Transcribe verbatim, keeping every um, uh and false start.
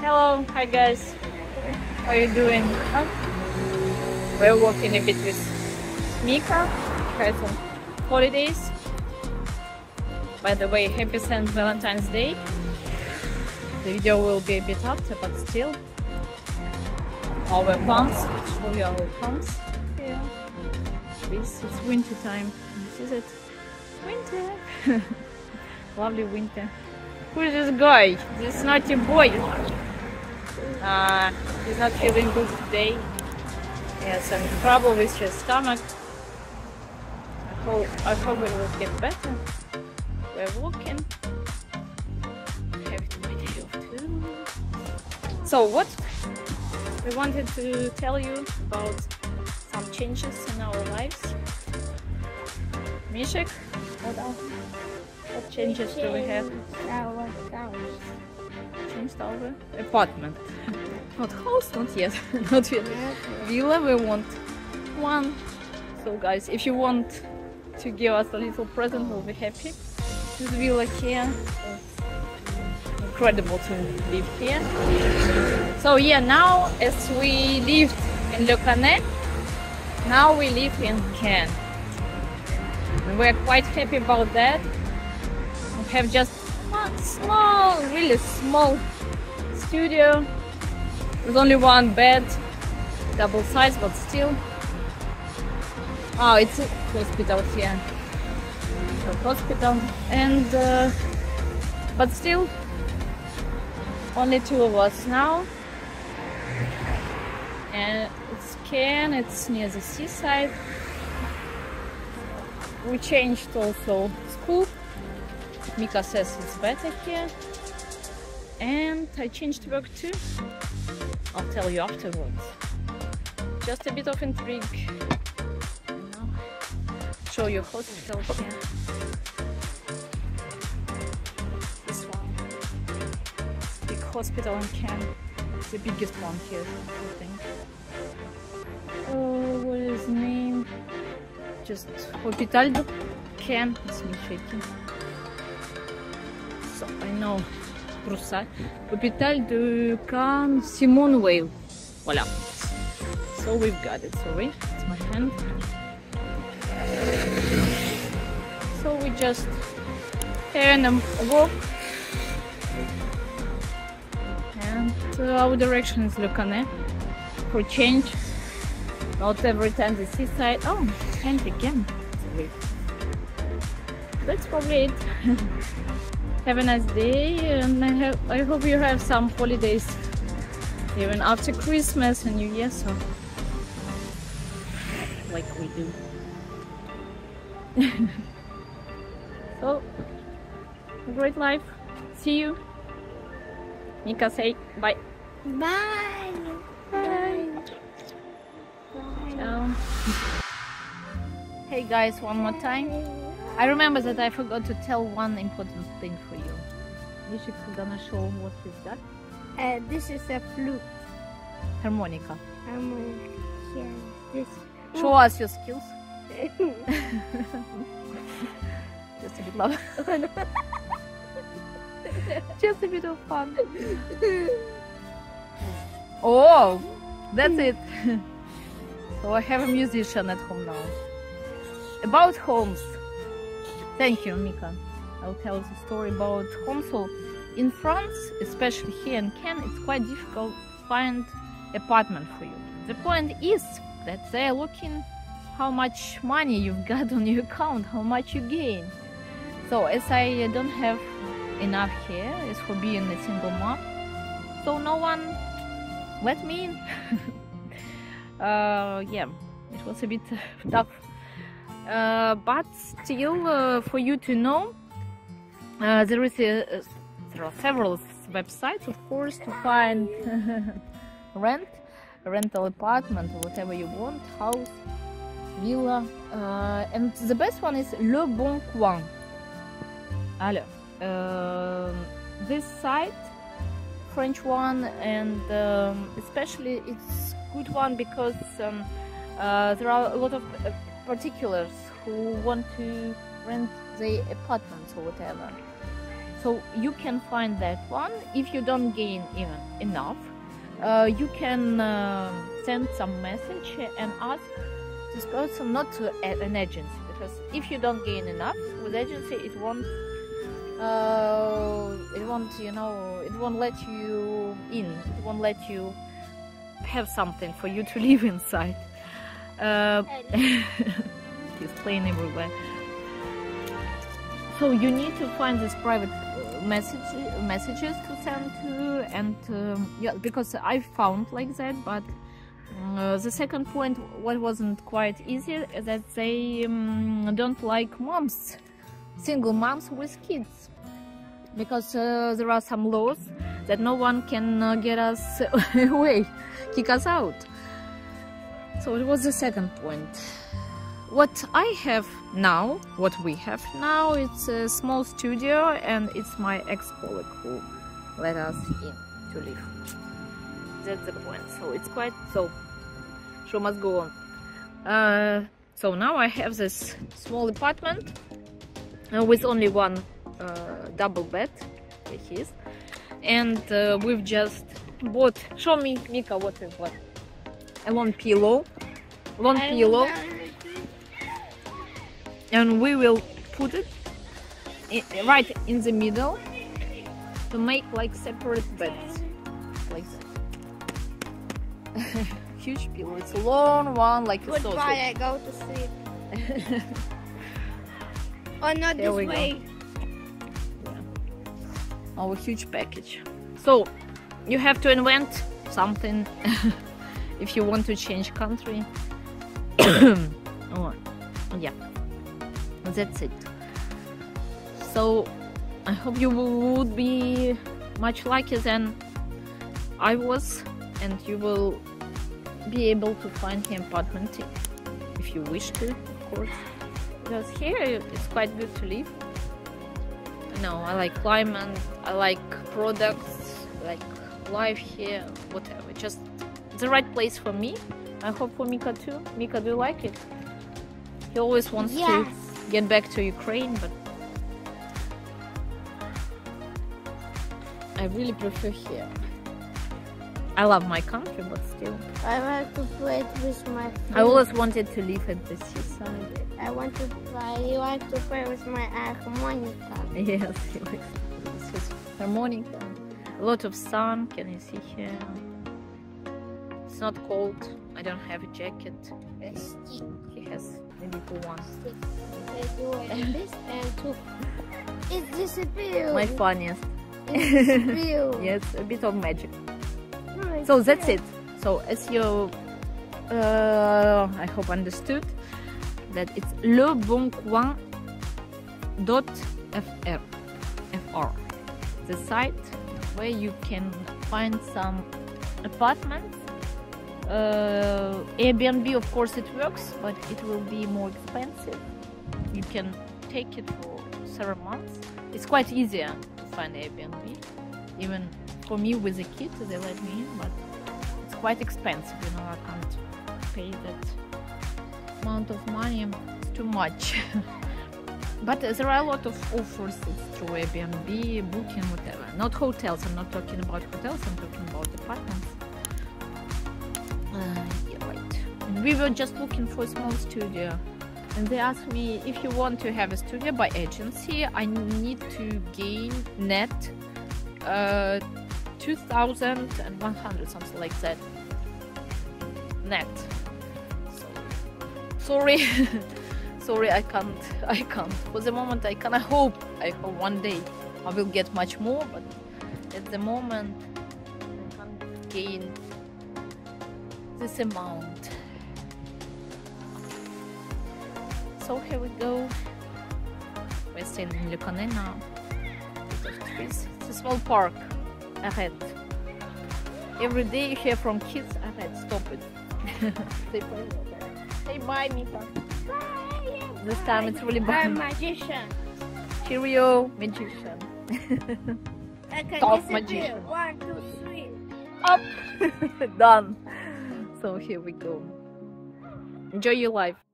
Hello, hi guys. How are you doing? Oh. We're walking a bit with Mika. Had some holidays. By the way, happy Saint Valentine's Day. The video will be a bit after, but still. Our plants. Show you our plants. Yeah. This is winter time. This is it. Winter. Lovely winter. Who is this guy? This naughty boy. Uh, he's not feeling good today. He has some trouble with his stomach. I hope, I hope it will get better. We're walking. Have my day off too. So what we wanted to tell you about some changes in our lives. Mishek, what else? What changes do we have? Our house. Changed our apartment. Not house, not yet. Not yet. Villa, we want one. So guys, if you want to give us a little present, we'll be happy. This villa here. It's incredible to live here. So yeah, now as we lived in Le Cannet, now we live in Cannes. And we're quite happy about that. Have just one small, really small studio with only one bed, double size, but still. Oh, it's a hospital here, it's a hospital, and uh, but still, only two of us now. And it's Cannes, it's near the seaside. We changed also school. Mika says it's better here, and I changed work too. I'll tell you afterwards. Just a bit of intrigue. Now show you hospital here. This one, big hospital in Cannes, the biggest one here, I think. Oh, what is his name? Just Hospital de Cannes. It's me shaking. So I know Broussard. Hôpital de Cannes, Simone Weil. Voilà. So we've got it. Sorry, it's my hand. So we just turn and walk. And uh, our direction is Le Cannet. For change. Not every time the seaside. Oh, and again. Sorry. That's probably it. Have a nice day, and I, have, I hope you have some holidays even after Christmas and New Year, so like we do. So, a great life. See you. Mika, say bye. Bye. Bye. Bye. Ciao. Hey guys, one more time. I remember that I forgot to tell one important thing for you. Mishik's gonna show what is that. Uh, this is a flute. Harmonica. Harmonica. Yes, this. Show oh. us your skills. Just a bit love. Just a bit of fun. Oh, that's it. So I have a musician at home now. About homes. Thank you, Mika. I'll tell the story about homes. So in France, especially here in Cannes, it's quite difficult to find apartment for you. The point is that they're looking how much money you've got on your account, how much you gain. So as I don't have enough here, as for being a single mom, so no one let me in. uh, yeah, it was a bit tough. Uh, but still, uh, for you to know, uh, there is a, uh, there are several websites, of course, to find rent, rental apartment, or whatever you want, house, villa, uh, and the best one is Le Bon Coin. Alors, uh, this site, French one, and um, especially it's good one because um, uh, there are a lot of uh, particulars who want to rent the apartments or whatever. So So you can find that one. If you don't gain even enough, uh, you can uh, send some message and ask this person not to add an agency, because if you don't gain enough with agency, it won't uh, it won't you know it won't let you in, it won't let you have something for you to live inside. Uh, it is plain everywhere. So you need to find these private message, messages to send to, and um, yeah, because I found like that. But uh, the second point, what wasn't quite easy, is that they um, don't like moms, single moms with kids, because uh, there are some laws that no one can uh, get us away, kick us out. So it was the second point. What I have now, what we have now, it's a small studio, and it's my ex-colleague who let us in to live. That's the point. So it's quite, so show must go on. Uh, so now I have this small apartment uh, with only one uh, double bed, it is, and uh, we've just bought. Show me, Mika, what is what? I want pillow, one pillow. And we will put it in, right in the middle, to make like separate beds, like that. Huge pillow, it's a long one, like a sausage. Goodbye, I go to sleep. Oh, not this way. Yeah. Our huge package. So, you have to invent something if you want to change country. Oh, yeah. That's it. So I hope you would be much luckier than I was, and you will be able to find an apartment if you wish to, of course, because here it's quite good to live. No, I like climate, I like products, I like life here, whatever, just the right place for me. I hope for Mika too. Mika, do you like it? He always wants yes. to get back to Ukraine, but I really prefer here. I love my country, but still. I want to play it with my friends. I always wanted to live at the seaside. I want to play. You want to play with my harmonica. Yes, he likes this with harmonica. A lot of sun. Can you see here? It's not cold. I don't have a jacket. It's he has. Maybe two ones. This and two. It disappeared. My funniest. It disappeared. Yes, a bit of magic. No, so that's it. So as you, uh, I hope understood, that it's Le Bon Coin dot fr. Fr. The site where you can find some apartments. Uh, Airbnb, of course, it works, but it will be more expensive. You can take it for several months. It's quite easier to find Airbnb. Even for me with a kid, they let me in, but it's quite expensive. You know, I can't pay that amount of money. It's too much. But uh, there are a lot of offers through Airbnb, booking, whatever. Not hotels. I'm not talking about hotels. I'm talking about apartments. Uh, yeah, right. We were just looking for a small studio, and they asked me, if you want to have a studio by agency, I need to gain net uh, two thousand one hundred, something like that, net. So, sorry, sorry, I can't, I can't. For the moment, I can. I hope, I hope one day I will get much more, but at the moment, I can't gain this amount. So here we go. We're staying in Le Cannet now. It's a small park ahead. Every day you hear from kids ahead. Stop it. Say bye. Say bye, Mika. Bye. This time it's really bad. I'm a magician. Cheerio, magician. Top magician. One, two, three. Up. Done. So here we go. Enjoy your life.